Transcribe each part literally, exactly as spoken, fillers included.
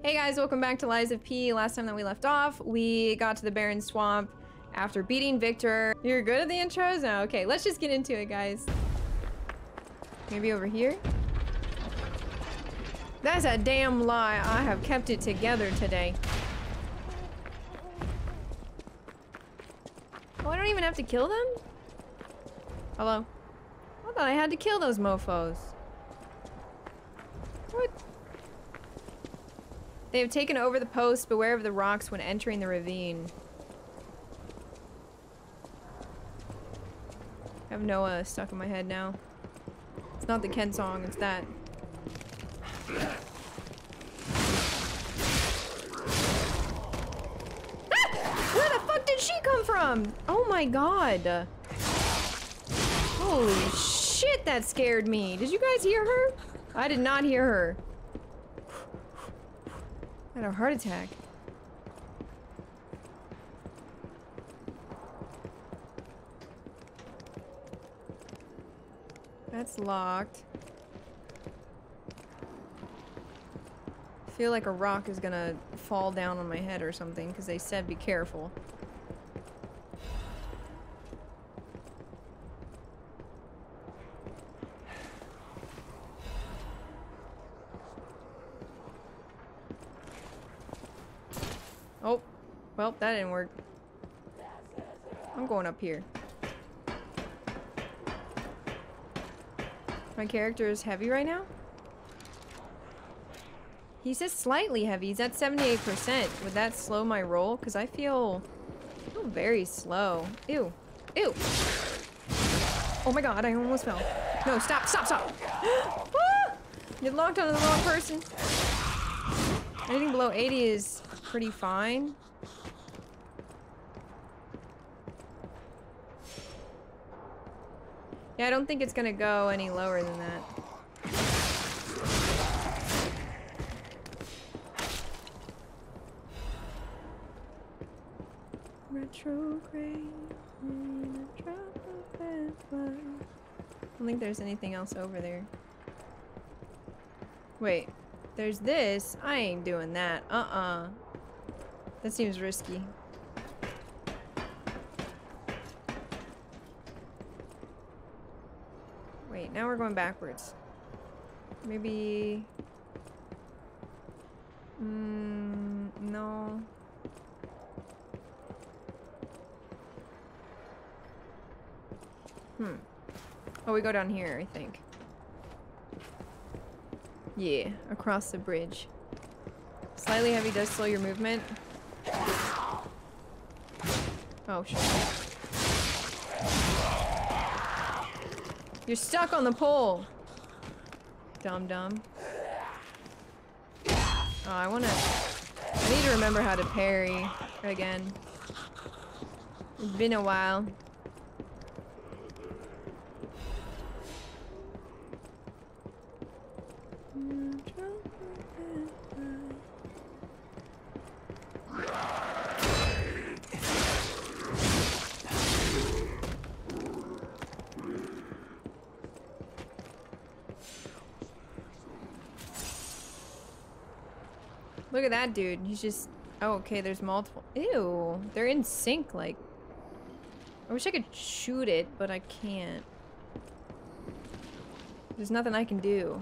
Hey guys, welcome back to Lies of P. Last time that we left off, we got to the Barren Swamp after beating Victor. You're good at the intros? No, okay, let's just get into it, guys. Maybe over here? That's a damn lie. I have kept it together today. Oh, I don't even have to kill them? Hello? I thought I had to kill those mofos. What? They have taken over the posts. Beware of the rocks when entering the ravine. I have Noah stuck in my head now. It's not the Ken song, it's that. Ah! Where the fuck did she come from? Oh my god. Holy shit, that scared me. Did you guys hear her? I did not hear her. I had a heart attack. That's locked. I feel like a rock is gonna fall down on my head or something because they said be careful. Well, that didn't work. I'm going up here. My character is heavy right now? He says slightly heavy. He's at seventy-eight percent. Would that slow my roll? Because I feel, I feel very slow. Ew. Ew. Oh my god, I almost fell. No, stop, stop, stop. Ah! You locked onto the wrong person. Anything below eighty is pretty fine. Yeah, I don't think it's gonna go any lower than that. Retrograde, retrograde. I don't think there's anything else over there. Wait, there's this. I ain't doing that. Uh-uh. That seems risky. Now we're going backwards. Maybe... Mm, no. Hmm. Oh, we go down here, I think. Yeah, across the bridge. Slightly heavy does slow your movement. Oh, shit. You're stuck on the pole. Dumb dumb. Oh, I wanna... I need to remember how to parry again. It's been a while. Look at that dude, he's just... Oh, okay, there's multiple... Ew, they're in sync, like... I wish I could shoot it, but I can't. There's nothing I can do.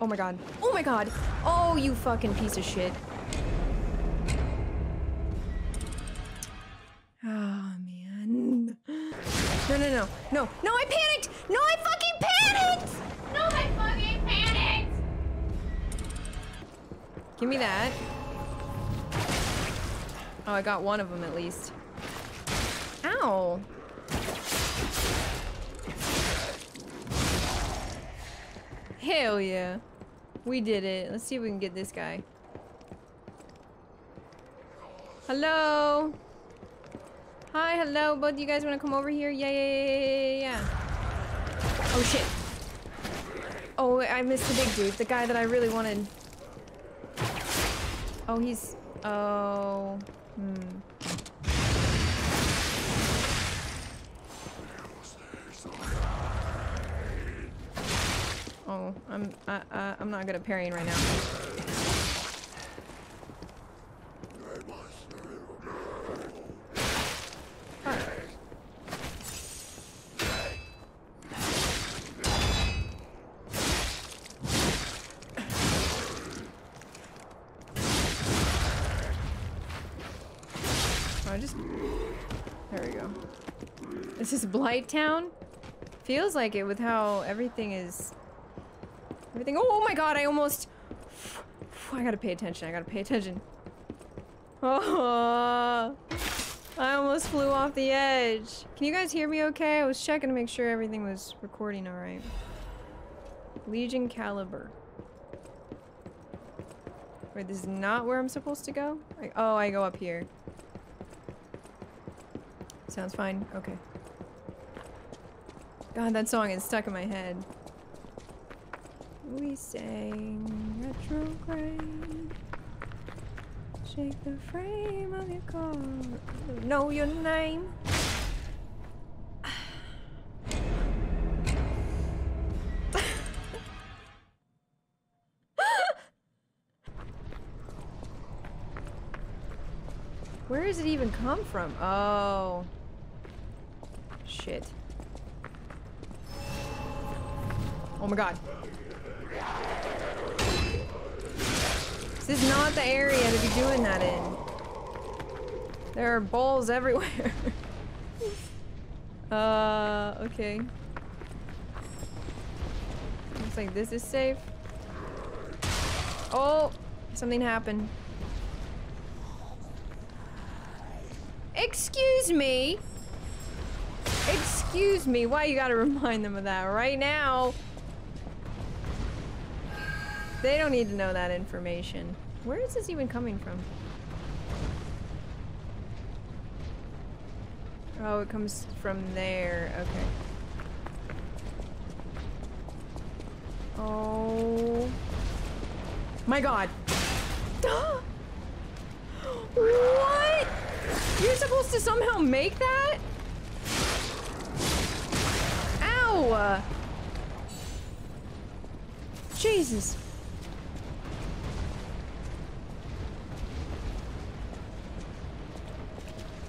Oh my god. Oh my god! Oh, you fucking piece of shit. No, no, no, no, no, I panicked! No, I fucking panicked! No, I fucking panicked! Give me that. Oh, I got one of them at least. Ow! Hell yeah. We did it. Let's see if we can get this guy. Hello? Hi, hello, both you guys want to come over here? Yeah, yeah, yeah, yeah, yeah. Oh, shit. Oh, I missed the big dude, the guy that I really wanted. Oh, he's... Oh... Hmm. Oh, I'm I, I, I'm not good at parrying right now. Blight Town? Feels like it with how everything is... Everything- oh, oh my god, I almost... I gotta pay attention, I gotta pay attention. Oh, I almost flew off the edge. Can you guys hear me okay? I was checking to make sure everything was recording alright. Legion Caliber. Wait, this is not where I'm supposed to go? I, oh, I go up here. Sounds fine, okay. God, that song is stuck in my head. We sang Retrograde. Shake the frame of your car. Know your name. Where does it even come from? Oh. Shit. Oh my god. This is not the area to be doing that in. There are balls everywhere. uh, okay. Looks like this is safe. Oh! Something happened. Excuse me! Excuse me, why you gotta remind them of that right now? They don't need to know that information. Where is this even coming from? Oh, it comes from there. Okay. Oh. My god. What? You're supposed to somehow make that? Ow! Jesus.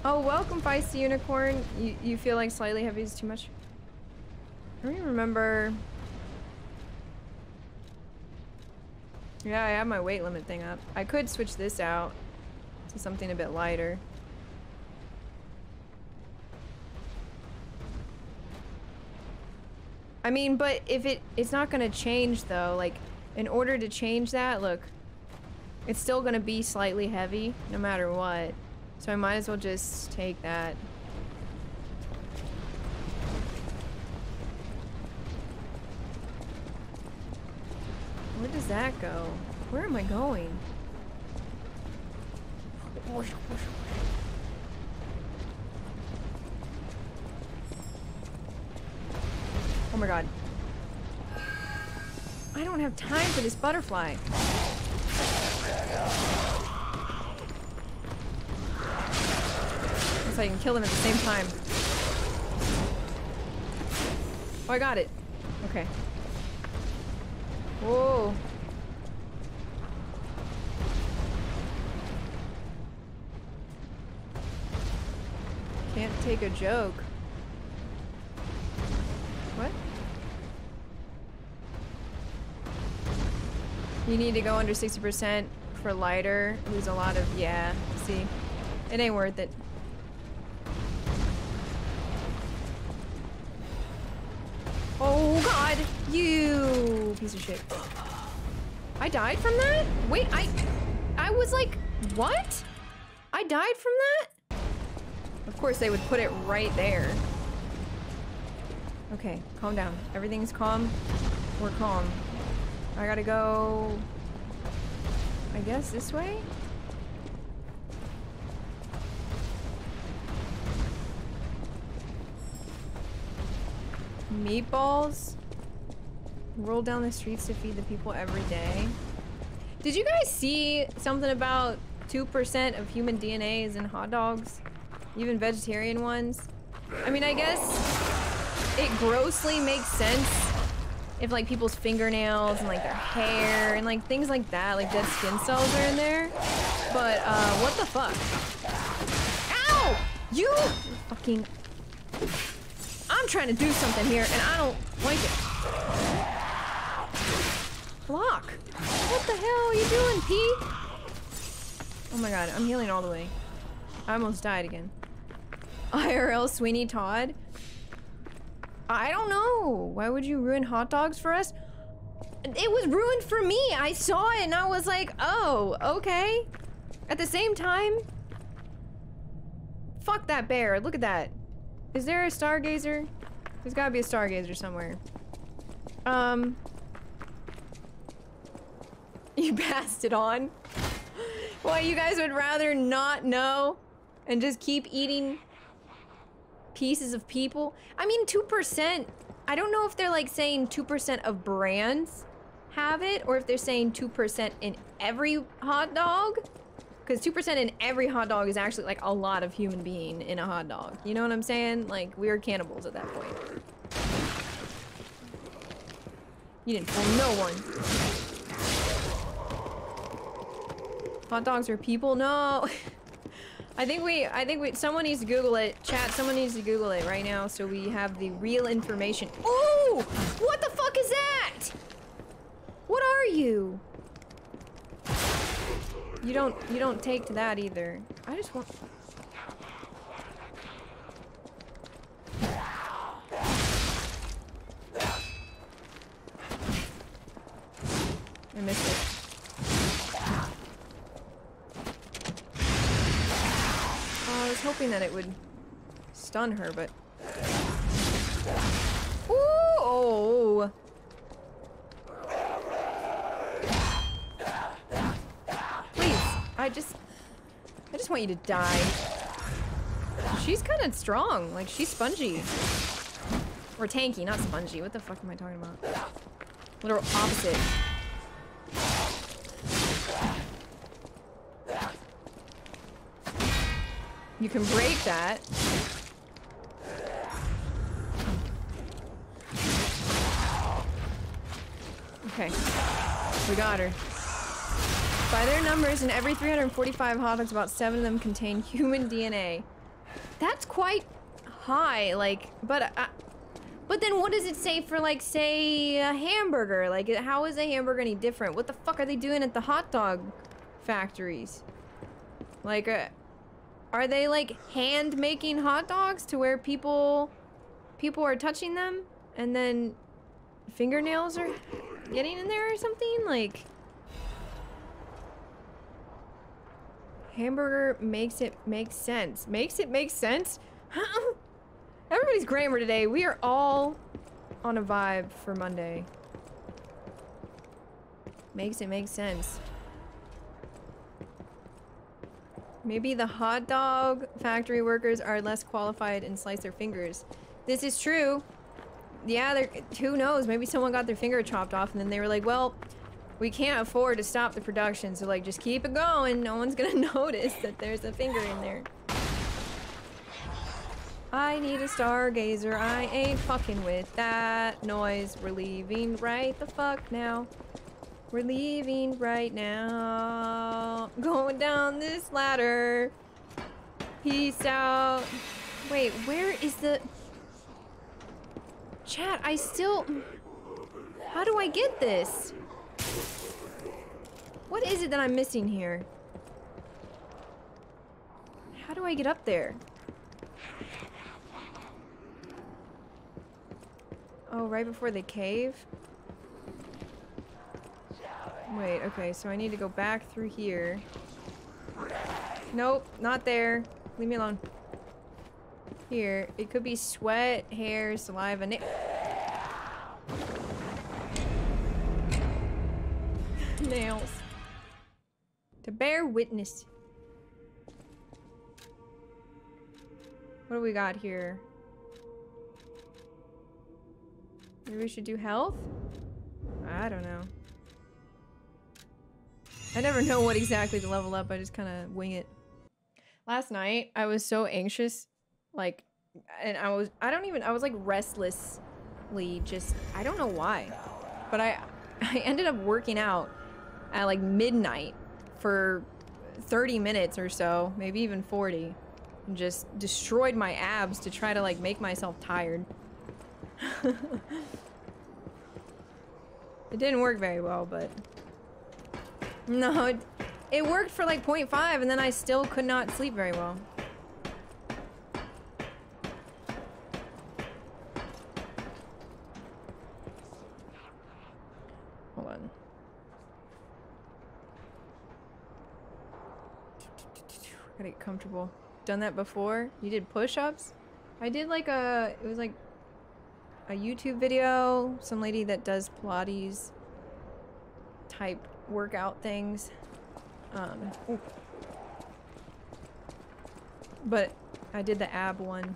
Oh, welcome, Feisty Unicorn. You, you feel like slightly heavy is too much? I don't even remember. Yeah, I have my weight limit thing up. I could switch this out to something a bit lighter. I mean, but if it, it's not gonna change though. Like, in order to change that, look, it's still gonna be slightly heavy no matter what. So I might as well just take that. Where does that go? Where am I going? Oh my god. I don't have time for this butterfly. So I can kill them at the same time. Oh, I got it. Okay. Whoa. Can't take a joke. What? You need to go under sixty percent for lighter. There's a lot of, yeah, see. It ain't worth it. Oh god, you piece of shit. I died from that? Wait, I I was like, what? I died from that? Of course they would put it right there. Okay, calm down. Everything's calm. We're calm. I gotta go... I guess this way? Meatballs? Roll down the streets to feed the people every day. Did you guys see something about two percent of human D N A is in hot dogs? Even vegetarian ones? I mean, I guess it grossly makes sense if like people's fingernails and like their hair and like things like that, like dead skin cells are in there. But uh, what the fuck? Ow! You fucking... I'm trying to do something here and I don't like it. Block! What the hell are you doing, P? Oh my god, I'm healing all the way. I almost died again. I R L Sweeney Todd? I don't know. Why would you ruin hot dogs for us? It was ruined for me. I saw it and I was like, oh, okay. At the same time, fuck that bear. Look at that. Is there a stargazer? There's gotta be a stargazer somewhere. Um. You passed it on. Why, you guys would rather not know and just keep eating pieces of people? I mean, two percent, I don't know if they're like saying two percent of brands have it or if they're saying two percent in every hot dog, because two percent in every hot dog is actually like a lot of human being in a hot dog. You know what I'm saying? Like, we were cannibals at that point. You didn't fool no one. Hot dogs are people? No. I think we, I think we, someone needs to Google it. Chat, someone needs to Google it right now so we have the real information. Ooh! What the fuck is that? What are you? You don't, you don't take to that either. I just want... I missed it. I was hoping that it would stun her, but... Ooh! Oh. Please, I just... I just want you to die. She's kind of strong. Like, she's spongy. Or tanky, not spongy. What the fuck am I talking about? Literal opposite. You can break that. Okay. We got her. By their numbers, in every three hundred forty-five hot dogs, about seven of them contain human D N A. That's quite high, like, but uh, but then what does it say for, like, say, a hamburger? Like, how is a hamburger any different? What the fuck are they doing at the hot dog factories? Like, uh, are they like hand making hot dogs to where people people are touching them and then fingernails are getting in there or something? Like, hamburger makes it make sense. Makes it make sense? Huh? Everybody's grammar today. We are all on a vibe for Monday. Makes it make sense. Maybe the hot dog factory workers are less qualified and slice their fingers. This is true. Yeah, they're, who knows? Maybe someone got their finger chopped off and then they were like, well, we can't afford to stop the production, so like, just keep it going. No one's gonna notice that there's a finger in there. I need a stargazer. I ain't fucking with that noise. We're leaving right the fuck now. We're leaving right now. Going down this ladder. Peace out. Wait, where is the... Chat, I still... How do I get this? What is it that I'm missing here? How do I get up there? Oh, right before the cave? Wait, okay, so I need to go back through here. Nope, not there. Leave me alone. Here, it could be sweat, hair, saliva, na nails. To bear witness. What do we got here? Maybe we should do health? I don't know. I never know what exactly to level up, I just kind of wing it. Last night, I was so anxious, like, and I was, I don't even, I was like restless apparently just, I don't know why, but I, I ended up working out at like midnight for thirty minutes or so, maybe even forty, and just destroyed my abs to try to like make myself tired. It didn't work very well, but no, it, it worked for like zero point five, and then I still could not sleep very well. Hold on. Gotta get comfortable. Done that before? You did push-ups? I did like a, it was like a YouTube video, some lady that does Pilates type workout things. Um, but I did the ab one.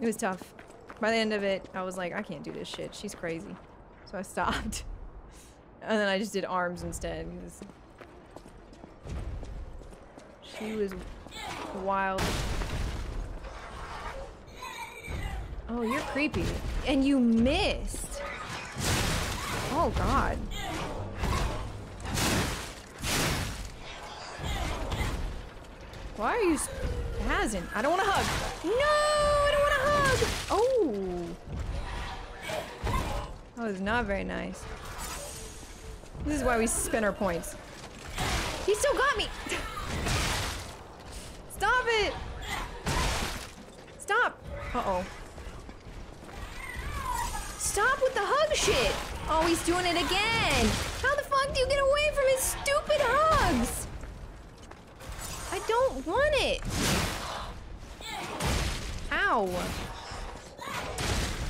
It was tough. By the end of it, I was like, I can't do this shit. She's crazy. So I stopped. And then I just did arms instead. Because she was wild. Oh, you're creepy. And you missed. Oh, God. Why are you spazzing? I don't want to hug. No, I don't want to hug. Oh. That was not very nice. This is why we spin our points. He still got me. Stop it. Stop. Uh-oh. Stop with the hug shit. Oh, he's doing it again. How the fuck do you get away from his stupid hugs? I don't want it! Ow!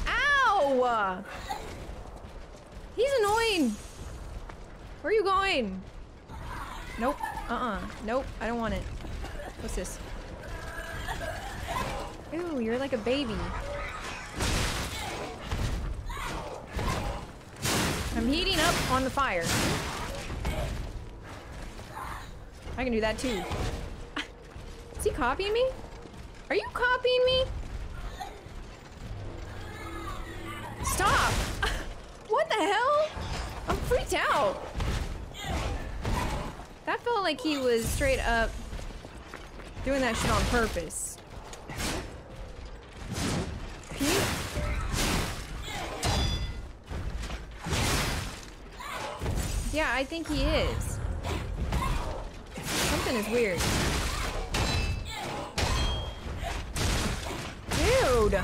Ow! He's annoying! Where are you going? Nope. Uh-uh. Nope. I don't want it. What's this? Ew, you're like a baby. I'm heating up on the fire. I can do that too. Is he copying me? Are you copying me? Stop! What the hell? I'm freaked out. That felt like he was straight up doing that shit on purpose. Can you? Yeah, I think he is. Something is weird. Dude! I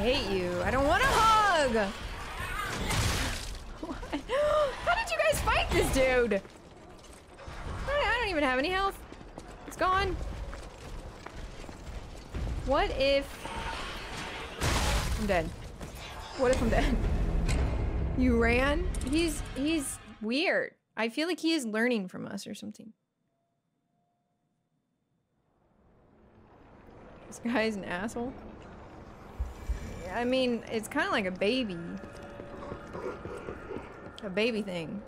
hate you. I don't want a hug! What? How did you guys fight this dude? I don't even have any health. It's gone. What if I'm dead? What if I'm dead? You ran? He's, he's weird. I feel like he is learning from us or something. This guy's an asshole. I mean, it's kind of like a baby. A baby thing.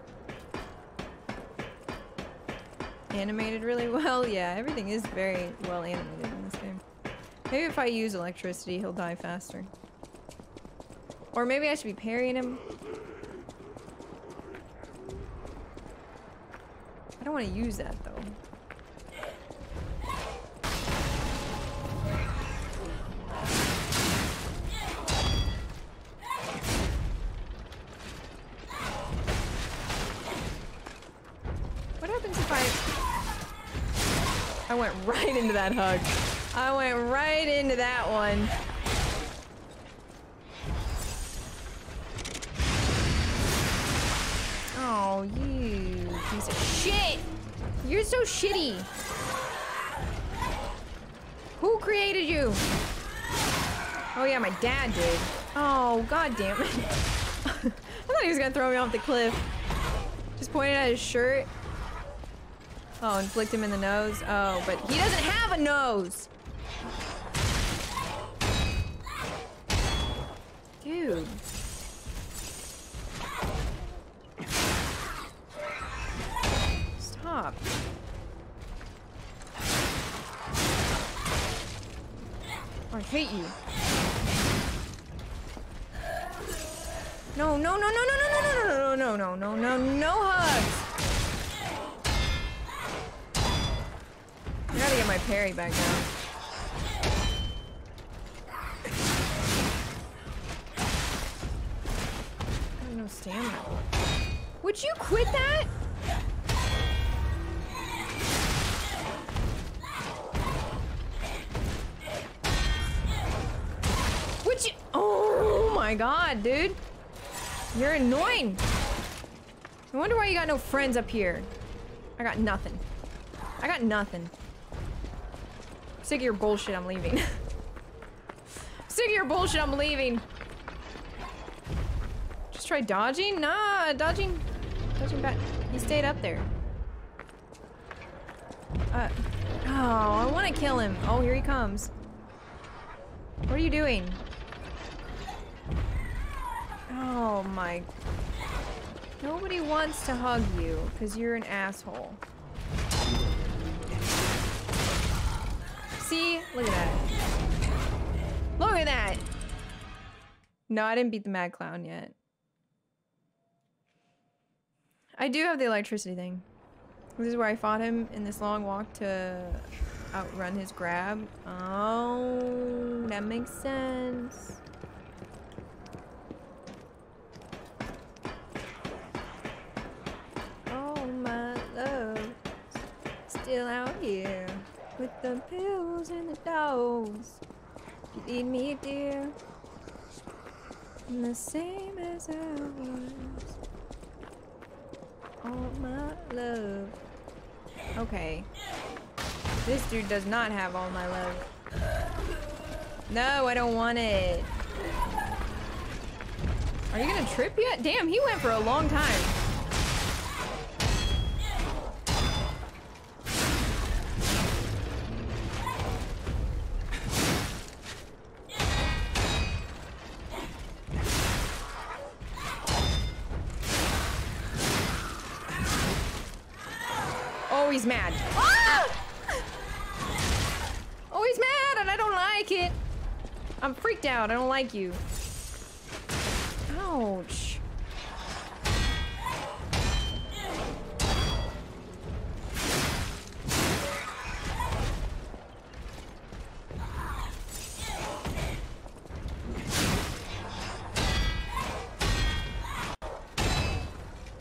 Animated really well? Yeah, everything is very well animated in this game. Maybe if I use electricity, he'll die faster. Or maybe I should be parrying him. I don't want to use that, though. What happens if I... I went right into that hug. I went right into that one. Oh, you piece of shit! You're so shitty! Who created you? Oh yeah, my dad did. Oh, god damn it. I thought he was gonna throw me off the cliff. Just pointed at his shirt. Oh, and flicked him in the nose. Oh, but he doesn't have a nose! Dude. Stop. I hate you. No, no, no, no, no, no, no, no, no, no, no, no, no, no hugs. I gotta get my parry back down. I have no stamina. Would you quit that? Would you? Oh my god, dude. You're annoying. I wonder why you got no friends up here. I got nothing. I got nothing. I'm sick of your bullshit, I'm leaving. I'm sick of your bullshit, I'm leaving. Just try dodging? Nah, dodging. Dodging back. He stayed up there. Uh, oh, I want to kill him. Oh, here he comes. What are you doing? Oh my... Nobody wants to hug you, because you're an asshole. See? Look at that. Look at that! No, I didn't beat the Mad Clown yet. I do have the electricity thing. This is where I fought him in this long walk to outrun his grab. Oh, that makes sense. My love, still out here with the pills and the dolls. You need me, dear. I'm the same as I was. All my love. Okay. This dude does not have all my love. No, I don't want it. Are you gonna trip yet? Damn, he went for a long time. He's mad. Ah! Oh, he's mad, and I don't like it. I'm freaked out. I don't like you. Ouch.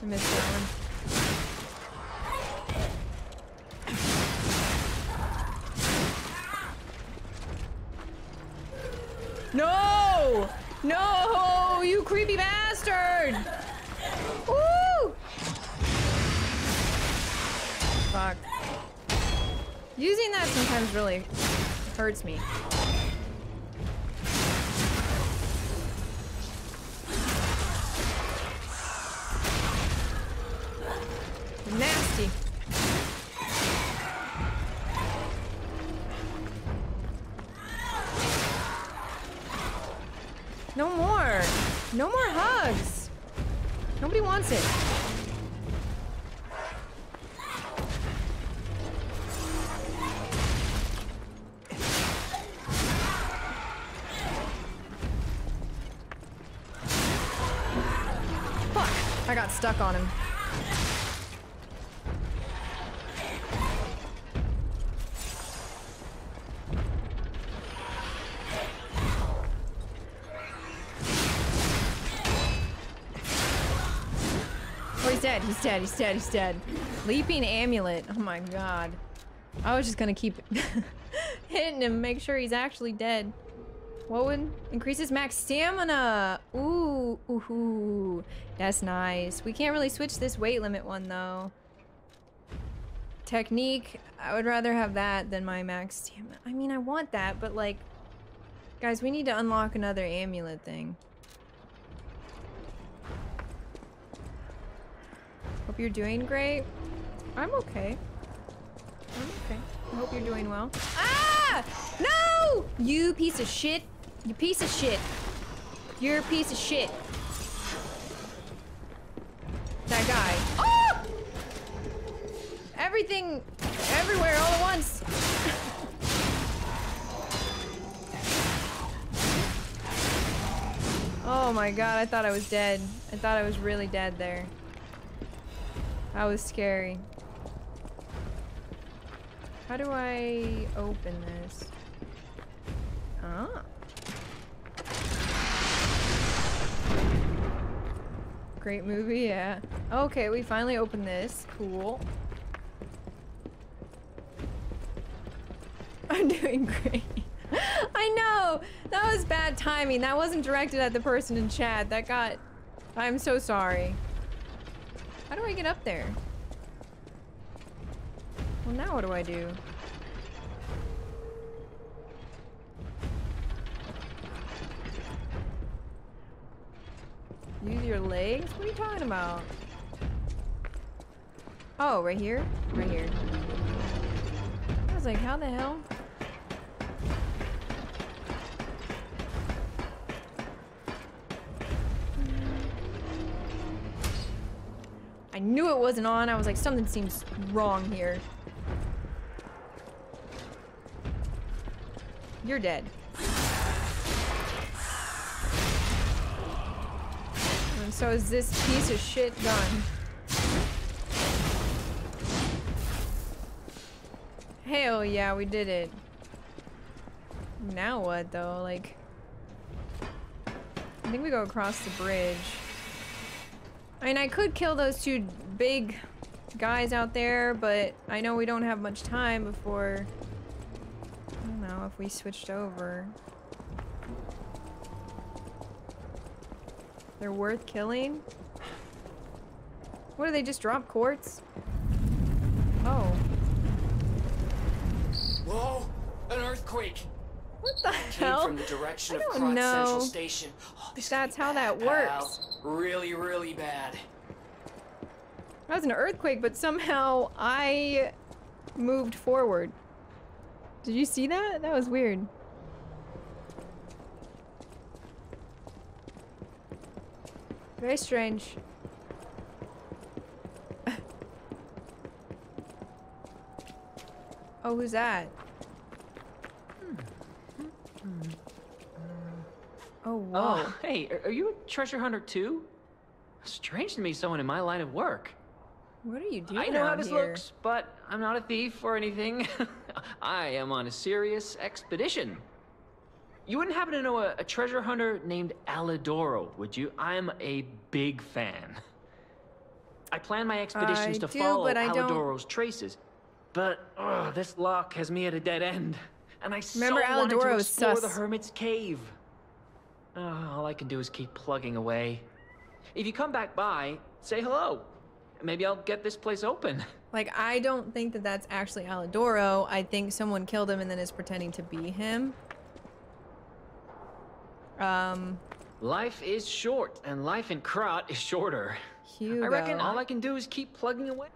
I missed that one. No! No! You creepy bastard! Woo! Fuck. Using that sometimes really hurts me. Nasty. No more! No more hugs! Nobody wants it. Fuck! I got stuck on him. He's dead, he's dead, he's dead. Leaping amulet. Oh my god. I was just gonna keep hitting him, make sure he's actually dead. What would increase his max stamina? Ooh, ooh, ooh. That's nice. We can't really switch this weight limit one though. Technique, I would rather have that than my max stamina. I mean, I want that, but like, guys, we need to unlock another amulet thing. Hope you're doing great. I'm okay. I'm okay. I hope you're doing well. Ah! No! You piece of shit. You piece of shit. You're a piece of shit. That guy. Oh! Everything, everywhere, all at once. Oh my god, I thought I was dead. I thought I was really dead there. That was scary. How do I open this? Ah. Great movie, yeah. Okay, we finally opened this. Cool. I'm doing great. I know! That was bad timing. That wasn't directed at the person in chat. That got... I'm so sorry. How do I get up there? Well, now what do I do? Use your legs? What are you talking about? Oh, right here? Right here. I was like, how the hell? I knew it wasn't on. I was like, something seems wrong here. You're dead. And so is this piece of shit done. Hell yeah, we did it. Now what though? Like, I think we go across the bridge. I mean, I could kill those two big guys out there, but I know we don't have much time before... I don't know if we switched over. They're worth killing? What, do they just drop quartz? Oh. Whoa! An earthquake! What the hell? From the direction I don't of know. Central Station. Oh, that's how bad, that works. Pal. Really, really bad. That was an earthquake, but somehow I moved forward. Did you see that? That was weird. Very strange. Oh, who's that? Oh, wow. Oh, hey, are, are you a treasure hunter too? Strange to me, someone in my line of work. What are you doing? I know how this looks, but I'm not a thief or anything. I am on a serious expedition. You wouldn't happen to know a, a treasure hunter named Alidoro, would you? I'm a big fan. I plan my expeditions I to do, follow Alidoro's traces, but ugh, this lock has me at a dead end. And I Remember so wanted Alidoro to explore sus. the Hermit's Cave. Uh, all I can do is keep plugging away. If you come back by, say hello. Maybe I'll get this place open. Like, I don't think that that's actually Alidoro. I think someone killed him and then is pretending to be him. Um. Life is short, and life in Crot is shorter. Hugo. I reckon all I can do is keep plugging away.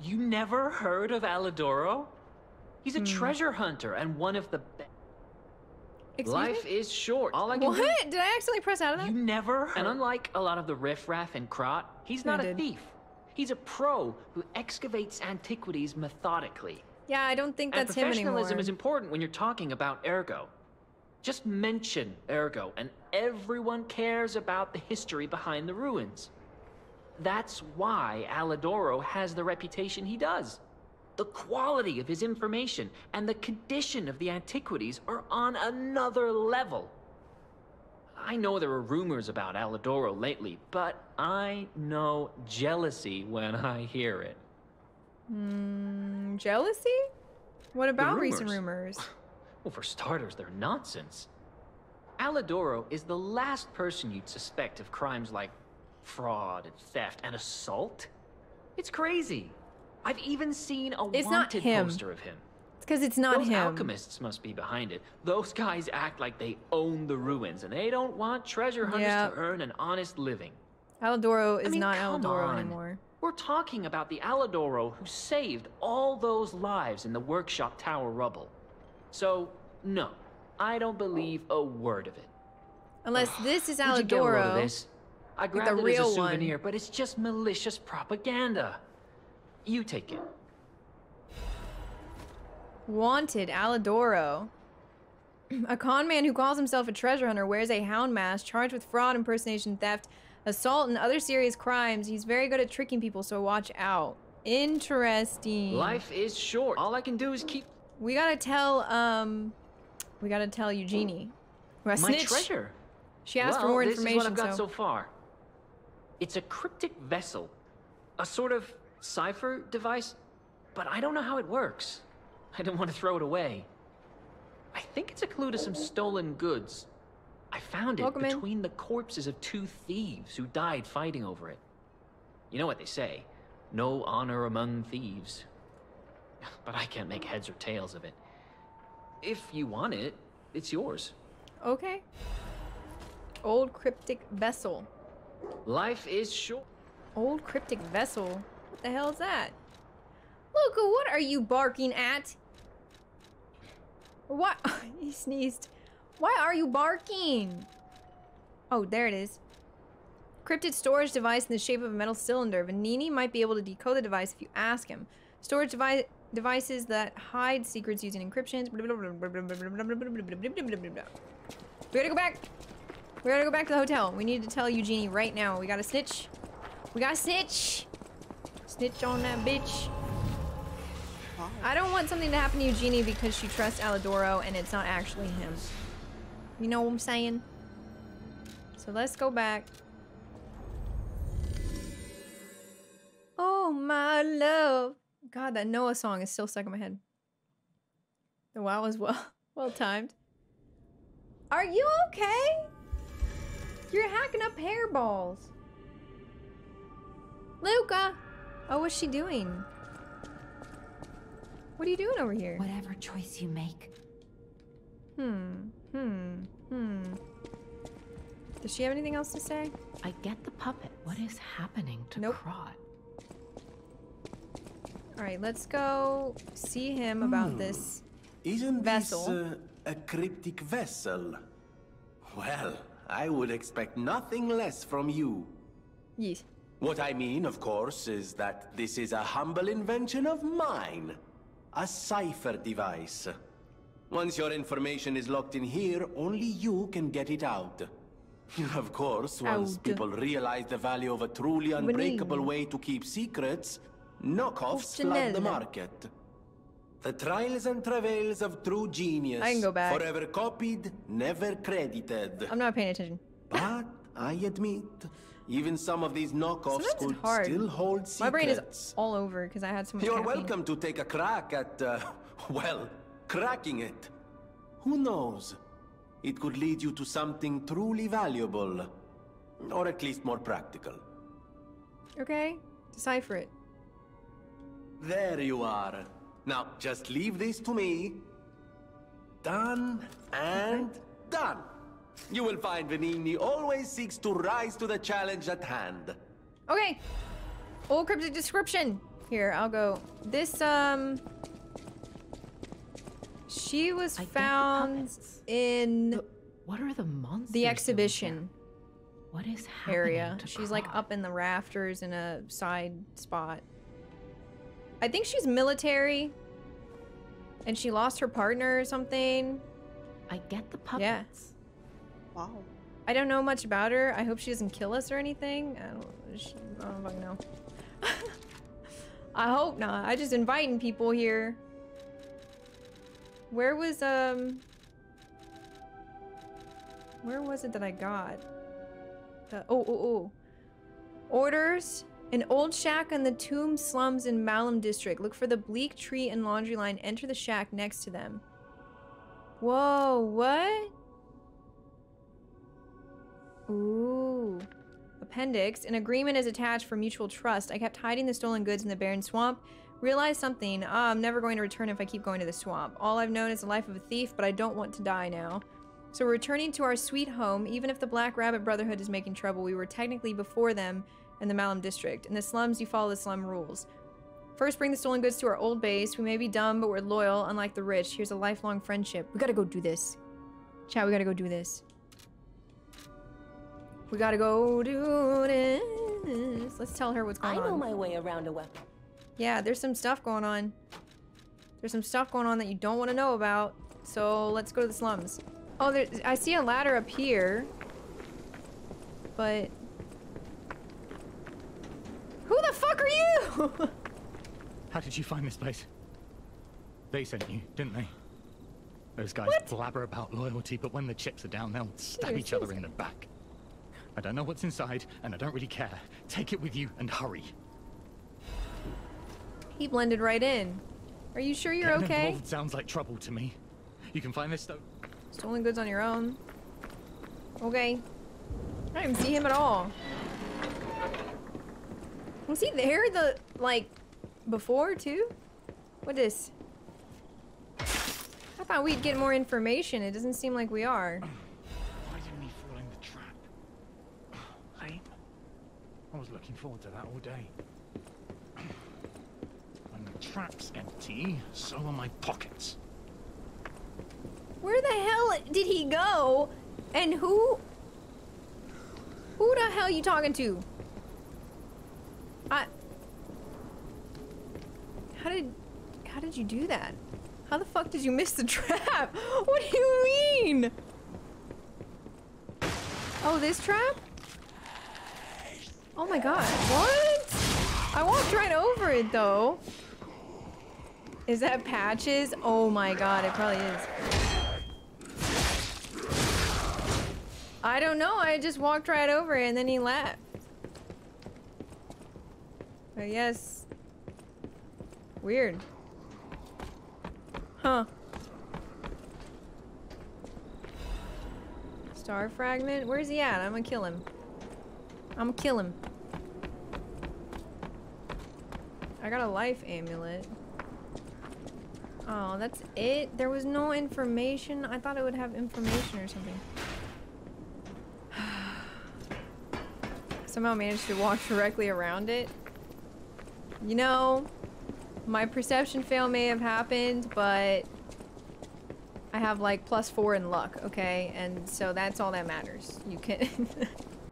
You never heard of Alidoro? He's a hmm. treasure hunter and one of the best. Excuse Life me? is short. All I can what? Do Did I actually press out of that? You never heard. And unlike a lot of the riffraff and Crot, he's not I a did. thief. He's a pro who excavates antiquities methodically. Yeah, I don't think that's him anymore. And professionalism is important when you're talking about Ergo. Just mention Ergo, and everyone cares about the history behind the ruins. That's why Alidoro has the reputation he does. The quality of his information and the condition of the antiquities are on another level. I know there were rumors about Alidoro lately, but I know jealousy when I hear it. Mm, jealousy? What about recent rumors? Well, for starters, they're nonsense. Alidoro is the last person you'd suspect of crimes like fraud and theft and assault. It's crazy. I've even seen a it's wanted poster of him. It's because it's not Those him. Those alchemists must be behind it. Those guys act like they own the ruins, and they don't want treasure hunters yep. to earn an honest living. Alidoro is I mean, not Alidoro on. anymore. We're talking about the Alidoro who saved all those lives in the Workshop Tower rubble. So, no, I don't believe a word of it. Unless oh, this is Alidoro. This? I grabbed like the it real as a souvenir, one. but it's just malicious propaganda. You take it. Wanted Alidoro. A con man who calls himself a treasure hunter wears a hound mask, charged with fraud, impersonation, theft, assault, and other serious crimes. He's very good at tricking people, so watch out. Interesting. Life is short. All I can do is keep... We gotta tell, um... We gotta tell Eugénie. My snitch. Treasure. She asked well, for more this information, is what I've got so... so far. It's a cryptic vessel. A sort of cipher device. But I don't know how it works. I didn't want to throw it away. I think it's a clue to some stolen goods. I found it Welcome between in. the corpses of two thieves who died fighting over it. You know what they say, no honor among thieves. But I can't make heads or tails of it. If you want it, it's yours. Okay. Old cryptic vessel. Life is short. Old cryptic vessel? What the hell is that? Luca, what are you barking at? What? He sneezed. Why are you barking? Oh, there it is. Cryptid storage device in the shape of a metal cylinder. Vanini might be able to decode the device if you ask him. Storage device devices that hide secrets using encryptions. We gotta go back. We gotta go back to the hotel. We need to tell Eugénie right now. We gotta snitch. We gotta snitch. Snitch on that bitch. I don't want something to happen to Eugénie because she trusts Alidoro and it's not actually him. You know what I'm saying? So let's go back. Oh my love. God, that Noah song is still stuck in my head. The wow was well, well timed. Are you okay? You're hacking up hairballs. Luca! Oh, what's she doing? What are you doing over here? Whatever choice you make. Hmm. Hmm. Hmm. Does she have anything else to say? I get the puppet. What is happening to nope. Crot? Alright, let's go see him about hmm. this Isn't vessel. This, uh, a cryptic vessel? Well, I would expect nothing less from you. Yes. What I mean, of course, is that this is a humble invention of mine. A cipher device. Once your information is locked in here, only you can get it out. Of course, once out. people realize the value of a truly unbreakable way to keep secrets, knockoffs flood the market. The trials and travails of true genius. I can go back. Forever copied, never credited. I'm not paying attention. But I admit, even some of these knockoffs could still hold secrets. My brain is all over because I had so much You're caffeine. welcome to take a crack at, uh, well, cracking it. Who knows? It could lead you to something truly valuable. Or at least more practical. Okay, decipher it. There you are. Now, just leave this to me. Done and done. You will find Venini always seeks to rise to the challenge at hand. Okay. Old cryptic description. Here, I'll go. This, um... She was I found in... But what are the monsters? The exhibition what is area. To she's, Crot? Like, up in the rafters in a side spot. I think she's military. And she lost her partner or something. I get the puppets. Yeah. Wow. I don't know much about her. I hope she doesn't kill us or anything. I don't, she, I don't fucking know. I hope not. I just inviting people here. Where was, um... Where was it that I got? The, oh, oh, oh. Orders. An old shack in the tomb slums in Malum District. Look for the bleak tree and laundry line. Enter the shack next to them. Whoa, what? Ooh. Appendix. An agreement is attached for mutual trust. I kept hiding the stolen goods in the Barren Swamp. Realized something. Oh, I'm never going to return if I keep going to the swamp. All I've known is the life of a thief, but I don't want to die now. So we're returning to our sweet home. Even if the Black Rabbit Brotherhood is making trouble, we were technically before them in the Malum District. In the slums, you follow the slum rules. First, bring the stolen goods to our old base. We may be dumb, but we're loyal, unlike the rich. Here's a lifelong friendship. We gotta go do this. Chat, we gotta go do this. We gotta go do this. Let's tell her what's going on. I know on. my way around a weapon. Yeah, there's some stuff going on. There's some stuff going on that you don't want to know about. So let's go to the slums. Oh, there, I see a ladder up here. But... who the fuck are you? How did you find this place? They sent you, didn't they? Those guys what? blabber about loyalty, but when the chips are down, they'll stab You're each other in the back. I don't know what's inside, and I don't really care. Take it with you and hurry. He blended right in. Are you sure you're Getting okay? Involved sounds like trouble to me. You can find this stuff. Stolen goods on your own. Okay. I don't even see him at all. Was he there the, like, before too? What is this? I thought we'd get more information. It doesn't seem like we are. I was looking forward to that all day. When the trap's empty, so are my pockets. Where the hell did he go? And who? Who the hell are you talking to? I. How did? How did you do that? How the fuck did you miss the trap? What do you mean? Oh, this trap? Oh my god, what? I walked right over it though. Is that Patches? Oh my god, it probably is. I don't know, I just walked right over it and then he left. But yes. Weird. Huh. Star fragment? Where's he at? I'm gonna kill him. I'm gonna kill him. I got a life amulet. Oh, that's it? There was no information? I thought it would have information or something. Somehow managed to walk directly around it. You know, my perception fail may have happened, but I have like plus four in luck, okay? And so that's all that matters. You can...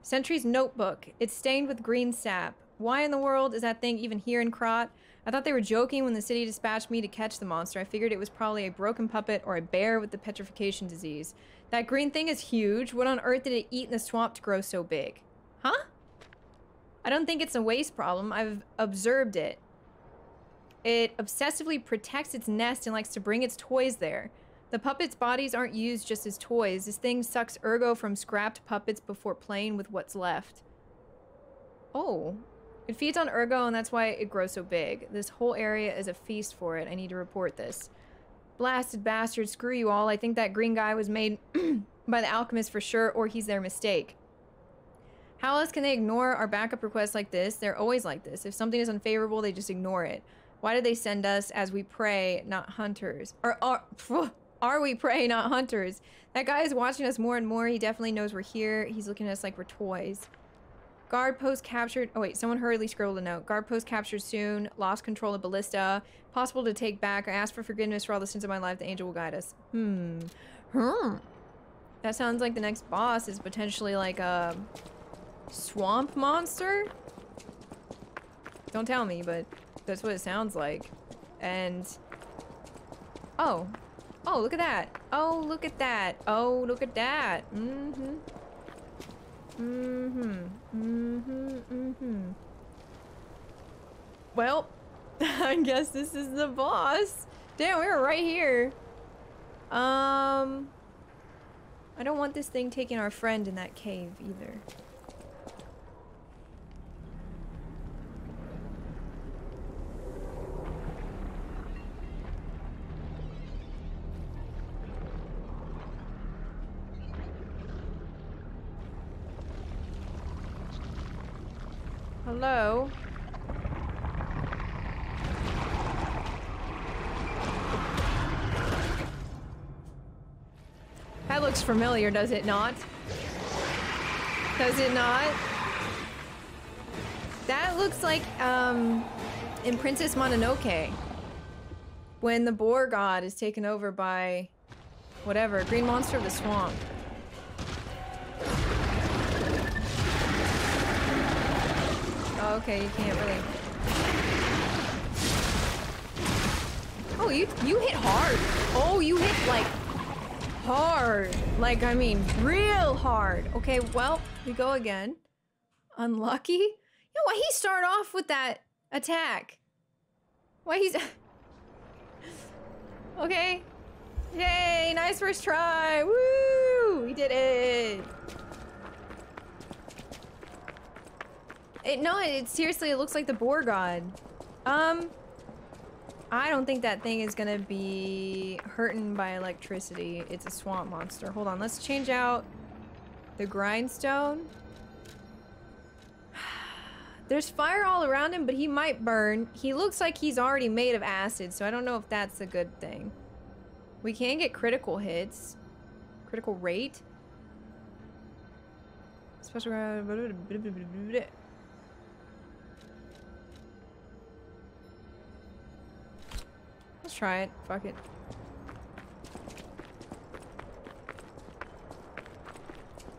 Sentry's notebook. It's stained with green sap. Why in the world is that thing even here in Crot? I thought they were joking when the city dispatched me to catch the monster. I figured it was probably a broken puppet or a bear with the petrification disease. That green thing is huge. What on earth did it eat in the swamp to grow so big? Huh? I don't think it's a waste problem. I've observed it. It obsessively protects its nest and likes to bring its toys there. The puppets' bodies aren't used just as toys. This thing sucks Ergo from scrapped puppets before playing with what's left. Oh. It feeds on Ergo and that's why it grows so big. This whole area is a feast for it. I need to report this. Blasted bastard, screw you all. I think that green guy was made by the alchemist for sure, or he's their mistake. How else can they ignore our backup requests like this? They're always like this. If something is unfavorable, they just ignore it. Why did they send us as we prey, not hunters? Or... or phew. Are we prey, not hunters? That guy is watching us more and more. He definitely knows we're here. He's looking at us like we're toys. Guard post captured. Oh wait, someone hurriedly scribbled a note. Guard post captured soon. Lost control of ballista. Possible to take back. I asked for forgiveness for all the sins of my life. The angel will guide us. Hmm. Hmm. That sounds like the next boss is potentially like a swamp monster. Don't tell me, but that's what it sounds like. And oh. Oh, look at that. Oh, look at that. Oh, look at that. Mm-hmm. Mm-hmm. Mm-hmm. Mm-hmm. Well, I guess this is the boss. Damn, we were right here. Um... I don't want this thing taking our friend in that cave, either. Hello? That looks familiar, does it not? Does it not? That looks like, um, in Princess Mononoke. When the boar god is taken over by... whatever, green monster of the swamp. Okay, you can't really. Oh, you you hit hard. Oh, you hit like hard. Like, I mean, real hard. Okay, well, we go again. Unlucky? You know, why he start off with that attack? Why he's... Okay. Yay, nice first try. Woo! We did it. It, no, it seriously, it looks like the boar god. Um, I don't think that thing is gonna be hurting by electricity. It's a swamp monster. Hold on, let's change out the grindstone. There's fire all around him, but he might burn. He looks like he's already made of acid, so I don't know if that's a good thing. We can get critical hits. Critical rate. Special... Let's try it. Fuck it.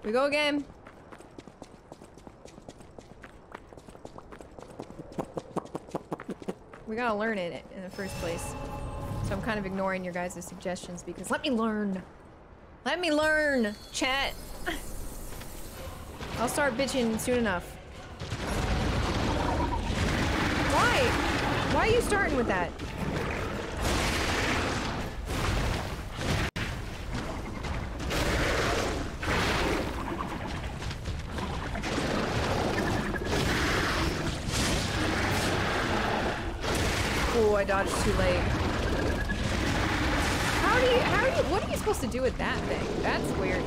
We go again. We gotta learn it in the first place. So I'm kind of ignoring your guys' suggestions because let me learn. Let me learn, chat. I'll start bitching soon enough. Why? Why are you starting with that? I dodged too late. How do you, how do you, what are you supposed to do with that thing? That's weird.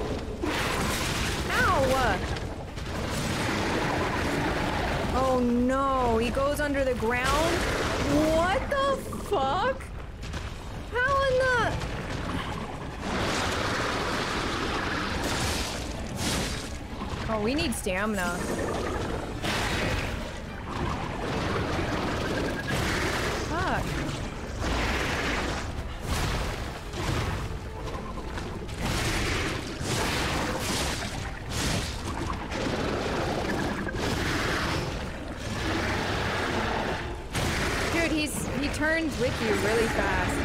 Ow! Oh no, he goes under the ground? What the fuck? How in the... Oh, we need stamina. With you really fast.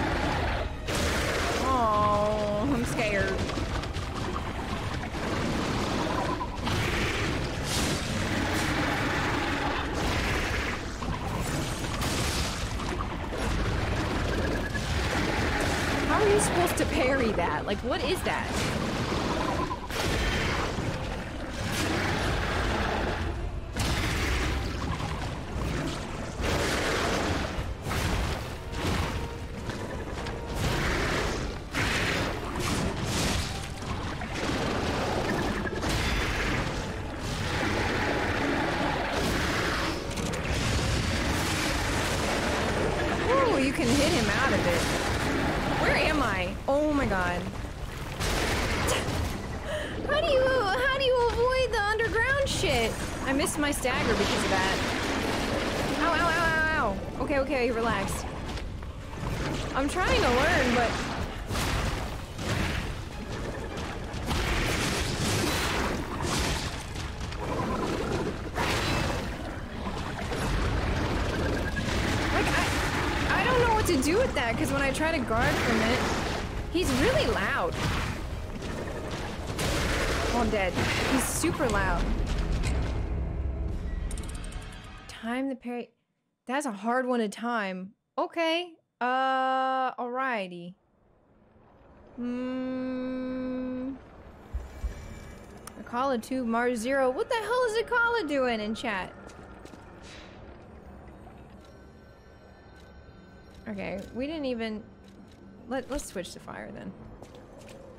Oh, I'm scared. How are you supposed to parry that? Like, what is that? Try to guard from it. He's really loud. Oh, I'm dead. He's super loud. Time the parry. That's a hard one to time. Okay. Uh, alrighty. Hmm. Akala two, Mars zero. What the hell is Akala doing in chat? Okay, we didn't even... Let, let's switch to fire, then.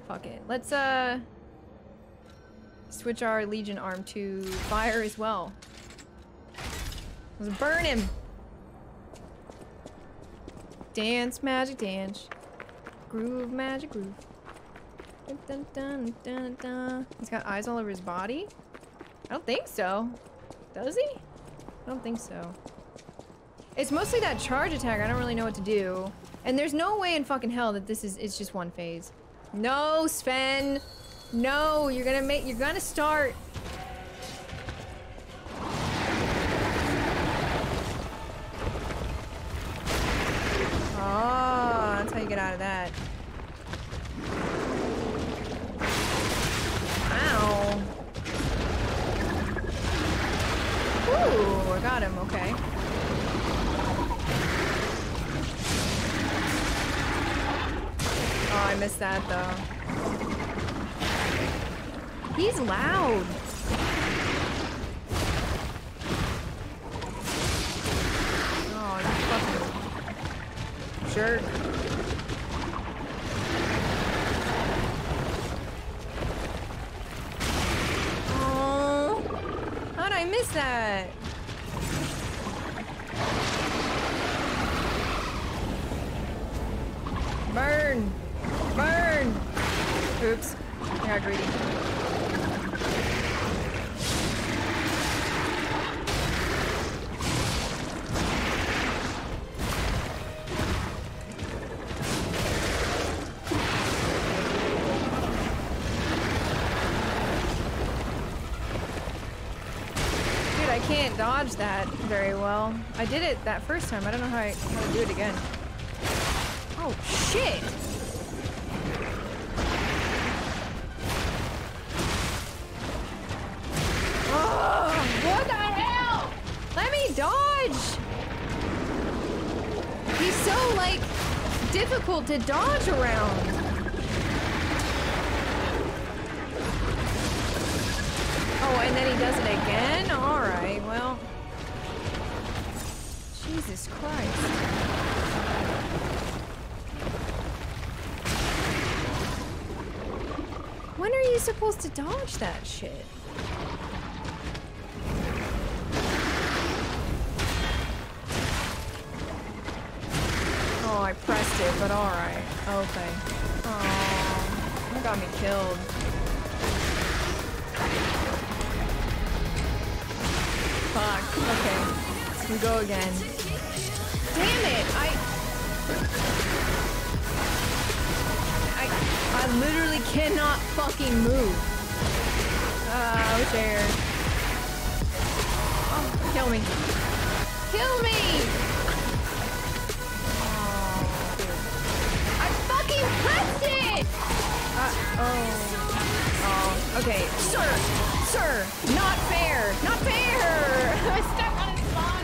Fuck it. Let's, uh... switch our Legion arm to fire as well. Let's burn him! Dance, magic, dance. Groove, magic, groove. Dun, dun, dun, dun, dun. He's got eyes all over his body? I don't think so. Does he? I don't think so. It's mostly that charge attack. I don't really know what to do. And there's no way in fucking hell that this is, it's just one phase. No, Sven. No, you're gonna make, you're gonna start. Oh, that's how you get out of that. Ooh, I got him, okay. Oh, I missed that though. He's loud. Oh, you fucking jerk. That. Burn! Burn! Oops. I got greedy. Dodge that very well. I did it that first time. I don't know how, I, how to do it again. Oh, shit! Oh, what the hell? Let me dodge! He's so, like, difficult to dodge around. Oh, and then he does it again? Alright, well. Jesus Christ. When are you supposed to dodge that shit? Oh, I pressed it, but alright. Okay. Oh, that got me killed. Fuck. Okay. We go again. Damn it! I... I... I literally cannot fucking move. Oh, there. Oh, kill me. Kill me! Oh, dude. I fucking pressed it! Uh, oh. Oh, okay. Sir! Sir, not fair! Not fair! I stepped on his body!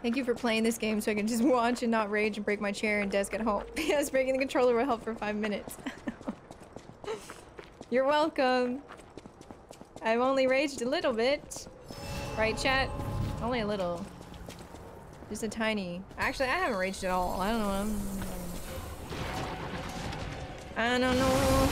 Thank you for playing this game so I can just watch and not rage and break my chair and desk at home. Yes, breaking the controller will help for five minutes. You're welcome. I've only raged a little bit. Right, chat? Only a little. Just a tiny. Actually, I haven't raged at all. I don't know. I don't know.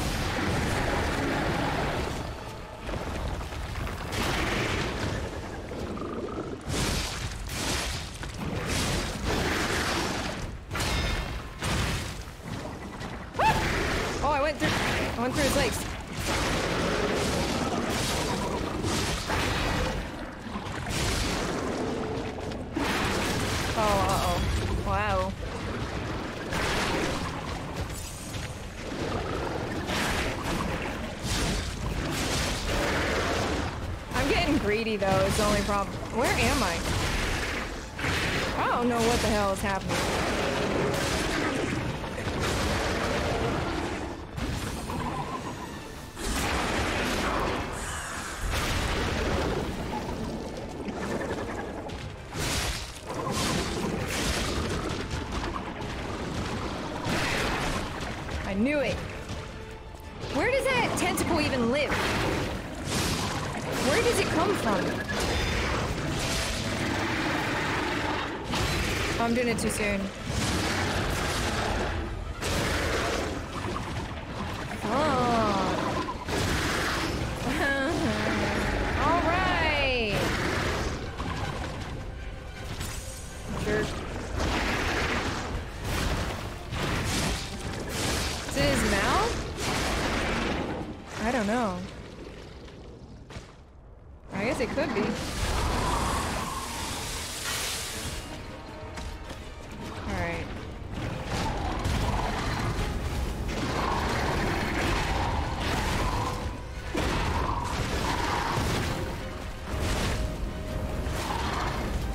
I went through his legs. Oh, uh-oh. Wow. I'm getting greedy though, it's the only problem. Where am I? I don't know what the hell is happening. Knew it. Where does that tentacle even live? Where does it come from? Oh, I'm doing it too soon. Oh. All right. Sure. His mouth? I don't know. I guess it could be. Alright.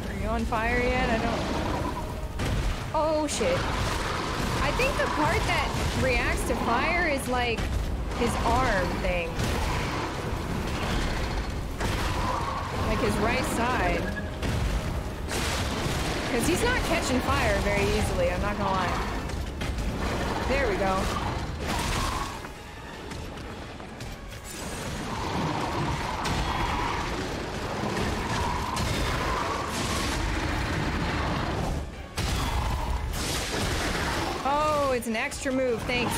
Are you on fire yet? I don't... Oh shit. I think the part that reacts to fire is like his arm thing. like his right side. Because he's not catching fire very easily, I'm not gonna lie. There we go. Oh, it's an extra move, thanks.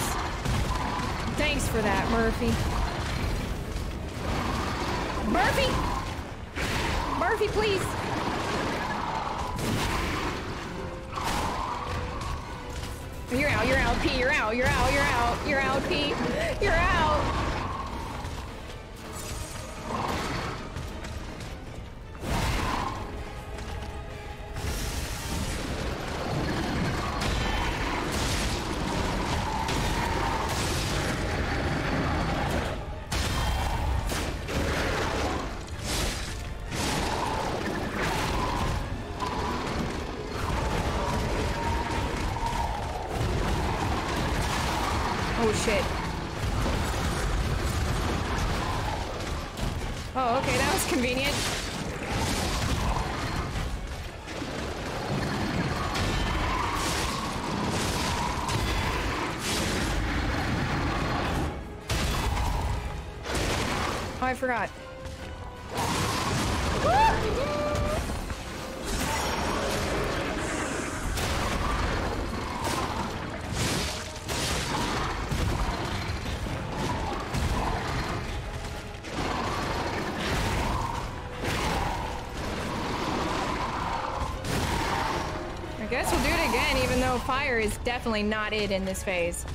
Thanks for that, Murphy. Murphy! Murphy, please! You're out, you're out, P, you're out, you're out, you're out, you're out, P, you're out! I forgot. I guess we'll do it again, even though fire is definitely not it in this phase.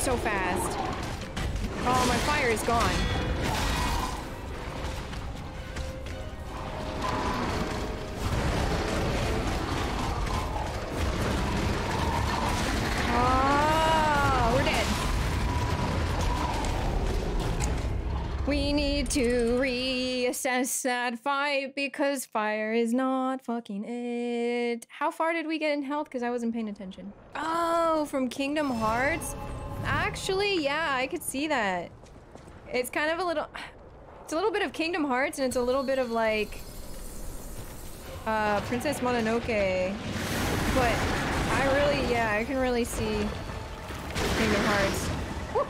So fast. Oh, my fire is gone. Oh, we're dead. We need to reassess that fight because fire is not fucking it. How far did we get in health? Because I wasn't paying attention. Oh, from Kingdom Hearts? Actually, yeah, I could see that. It's kind of a little... It's a little bit of Kingdom Hearts, and it's a little bit of, like... Uh, Princess Mononoke. But I really... Yeah, I can really see Kingdom Hearts. Woo!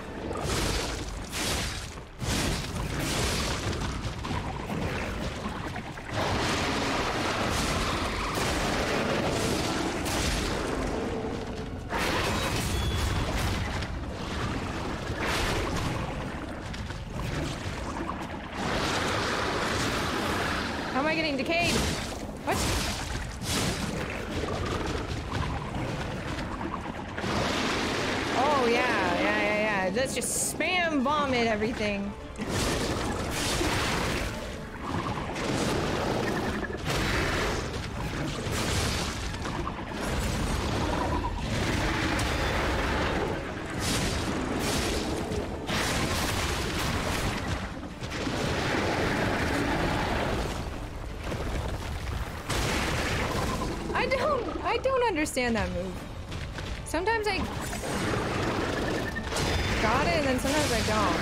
Everything. I don't I don't understand that move. Sometimes I got it and then sometimes I don't.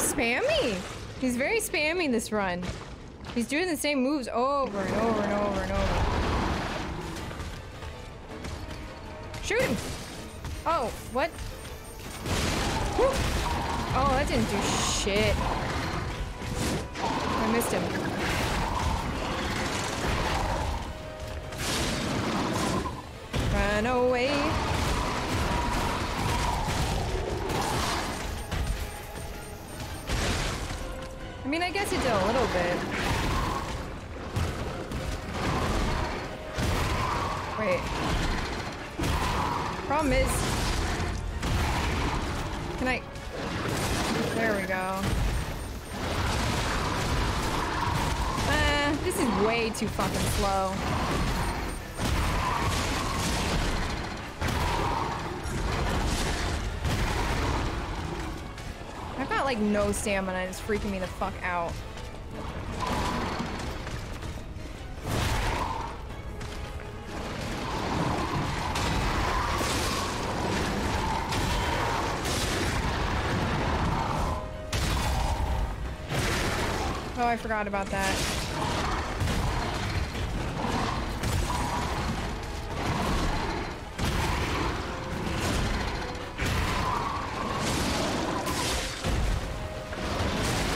Spammy! He's very spammy this run. He's doing the same moves over and over and over and over. Shoot him! Oh, what? Woo. Oh, that didn't do shit. I missed him. Run away. I mean, I guess it did a little bit. Wait. Problem is... Can I... There we go. Uh, this is way too fucking slow. I've got like no stamina, and it's freaking me the fuck out. Oh, I forgot about that.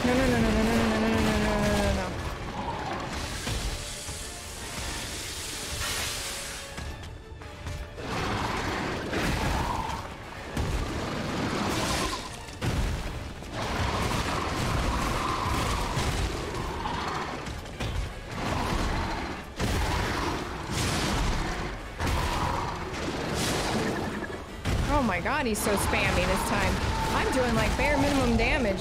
No, no, no, no, no, no, no, no, no, no, no, no, no, no. God, he's so spammy this time. I'm doing like bare minimum damage.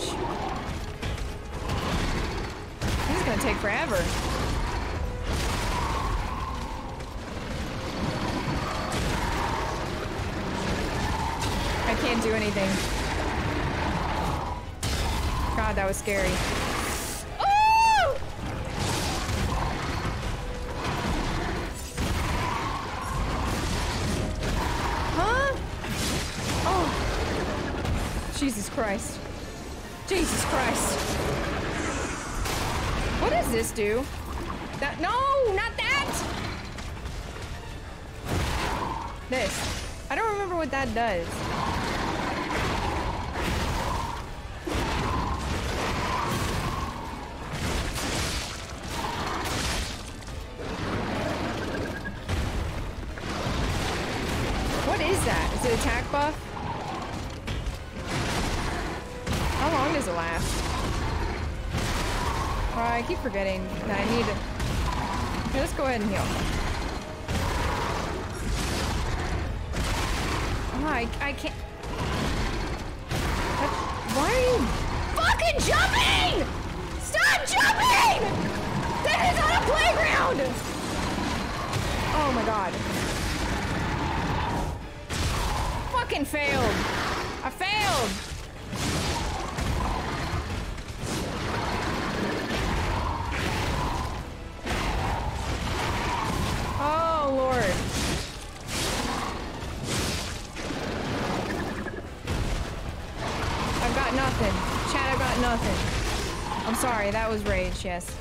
This is gonna take forever. I can't do anything. God, that was scary. Jesus Christ. Jesus Christ. What does this do? That, no, not that! This. I don't remember what that does. What is that? Is it attack buff? I keep forgetting that I need to... Okay, let's go ahead and heal. Oh, I, I can't... That's... Why are you fucking jumping? Stop jumping! That is not a playground! Oh my god. Fucking failed. I failed. Sorry, that was rage, yes.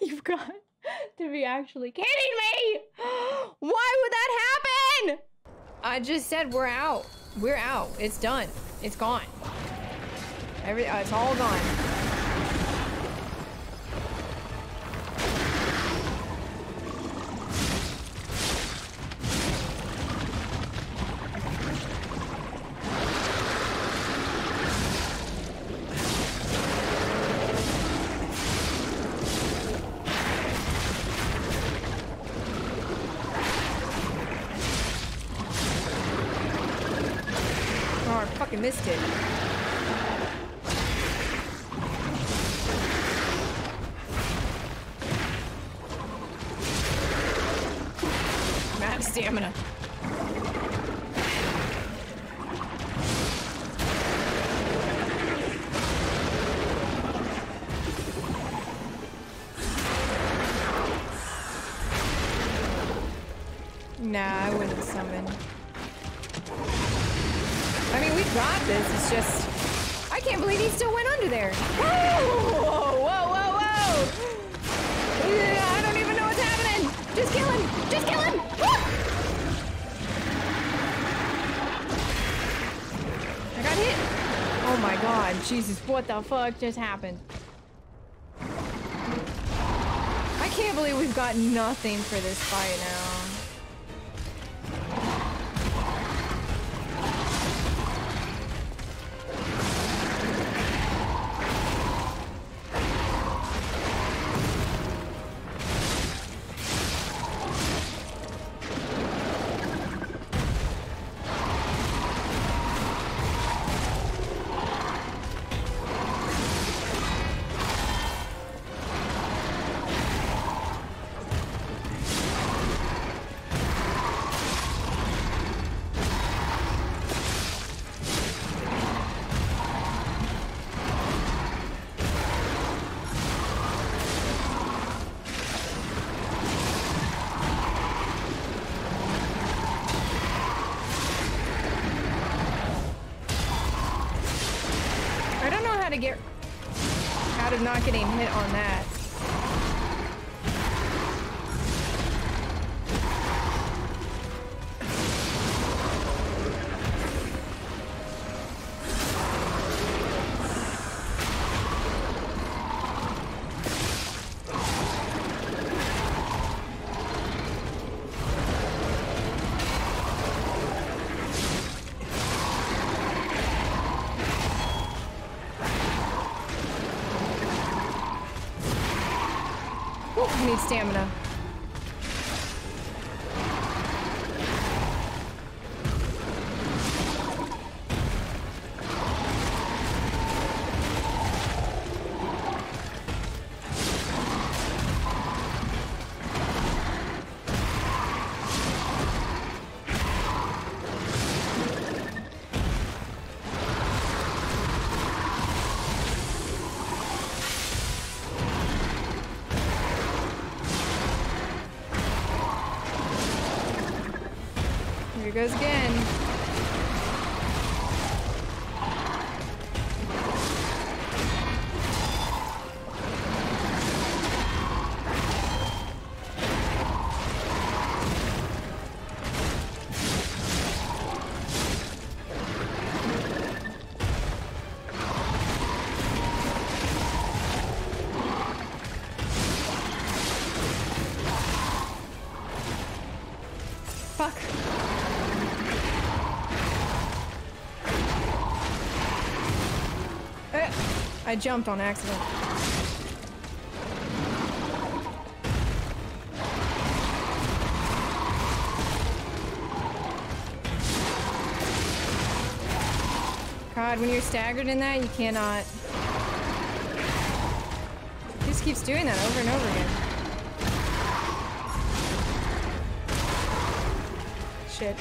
You've got to be actually kidding me! Why would that happen? I just said we're out. We're out. It's done. It's gone. Every, uh, it's all gone. Missed it. Max stamina. Nah, I wouldn't summon. I mean, we got this, it's just... I can't believe he still went under there! Whoa! Whoa, whoa, whoa, whoa! I don't even know what's happening! Just kill him! Just kill him! Woo! I got hit! Oh my god, Jesus, what the fuck just happened? I can't believe we've got nothing for this fight now. Not getting hit on that. Stamina. Goes again. I jumped on accident. God, when you're staggered in that, you cannot. He just keeps doing that over and over again. Shit.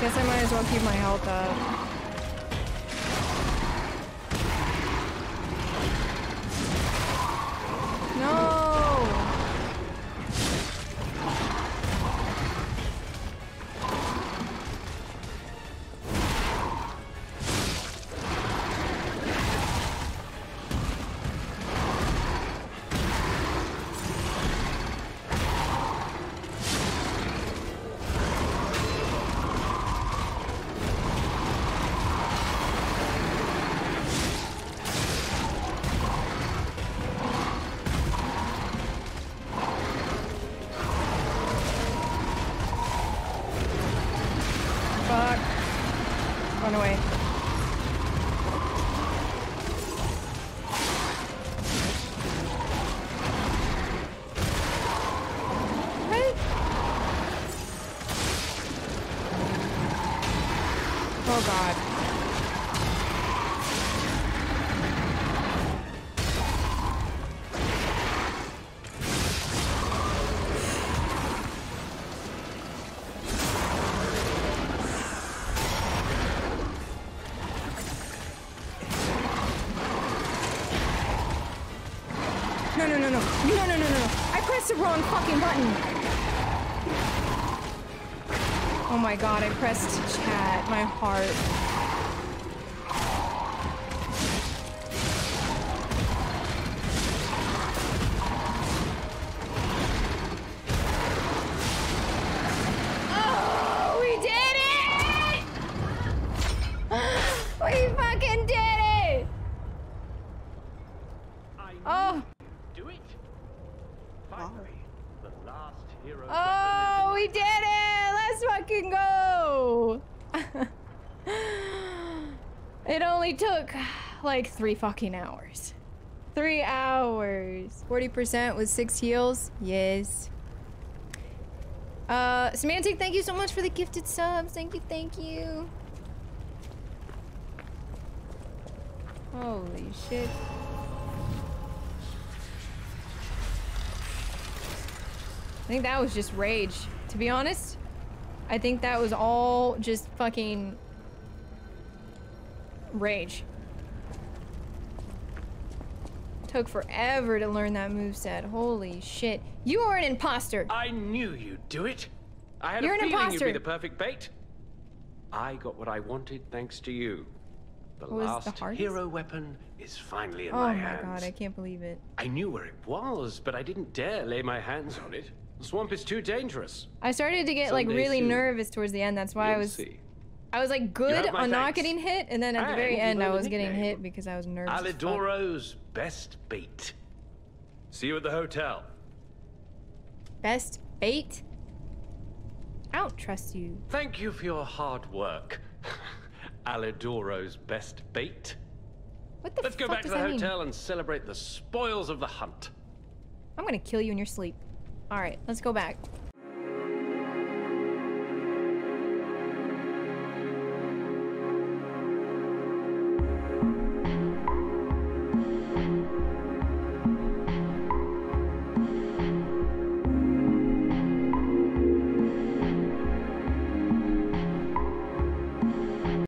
Guess I might as well keep my health up. pressed the wrong fucking button. Oh my god, I pressed chat. My heart. Like three fucking hours. Three hours. forty percent with six heals? Yes. Uh, Semantic, thank you so much for the gifted subs. Thank you, thank you. Holy shit. I think that was just rage, to be honest. I think that was all just fucking rage. Took forever to learn that moveset. Holy shit. You are an imposter. I knew you'd do it. I had You're a feeling you'd be the perfect bait. I got what I wanted thanks to you. The what last the hero weapon is finally in oh my, my hands. Oh my god, I can't believe it. I knew where it was, but I didn't dare lay my hands on it. The swamp is too dangerous. I started to get Someday like really soon. nervous towards the end. That's why You'll I was see. I was like good on thanks. not getting hit, and then at I the very end I was nickname. getting hit because I was nervous. Alidoro's best bait. See you at the hotel. Best bait? I don't trust you. Thank you for your hard work. Alidoro's best bait. What the Let's fuck go back does to the hotel mean? and celebrate the spoils of the hunt. I'm gonna kill you in your sleep. Alright, let's go back.